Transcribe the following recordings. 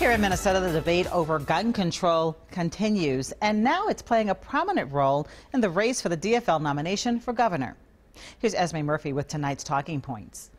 Here in Minnesota, the debate over gun control continues, and now it's playing a prominent role in the race for the DFL nomination for governor. Here's Esme Murphy with tonight's talking points.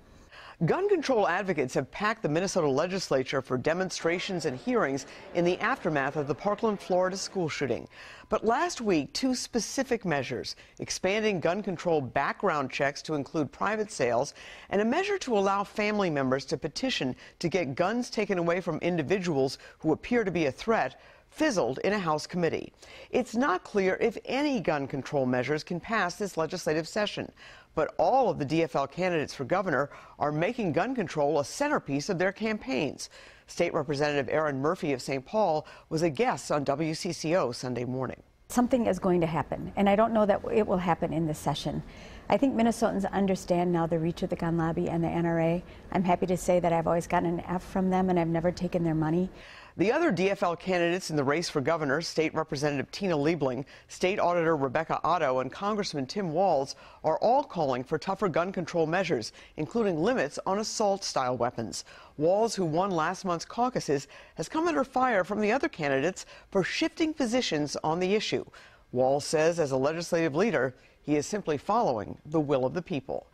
Gun control advocates have packed the Minnesota legislature for demonstrations and hearings in the aftermath of the Parkland, Florida school shooting. But last week, two specific measures, expanding gun control background checks to include private sales, and a measure to allow family members to petition to get guns taken away from individuals who appear to be a threat, fizzled in a House committee. It's not clear if any gun control measures can pass this legislative session, but all of the DFL candidates for governor are making gun control a centerpiece of their campaigns. State Representative Aaron Murphy of St. Paul was a guest on WCCO Sunday morning. Something is going to happen, and I don't know that it will happen in this session. I think Minnesotans understand now the reach of the gun lobby and the NRA. I'm happy to say that I've always gotten an F from them, and I've never taken their money. The other DFL candidates in the race for governor, State Representative Tina Liebling, State Auditor Rebecca Otto, and Congressman Tim Walz, are all calling for tougher gun control measures, including limits on assault-style weapons. Walz, who won last month's caucuses, has come under fire from the other candidates for shifting positions on the issue. Walz says, as a legislative leader, he is simply following the will of the people.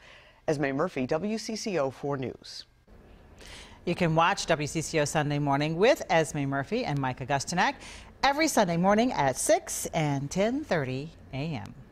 Esme Murphy, WCCO 4 News. You can watch WCCO Sunday Morning with Esme Murphy and Mike Augustinak every Sunday morning at 6 and 10:30 a.m.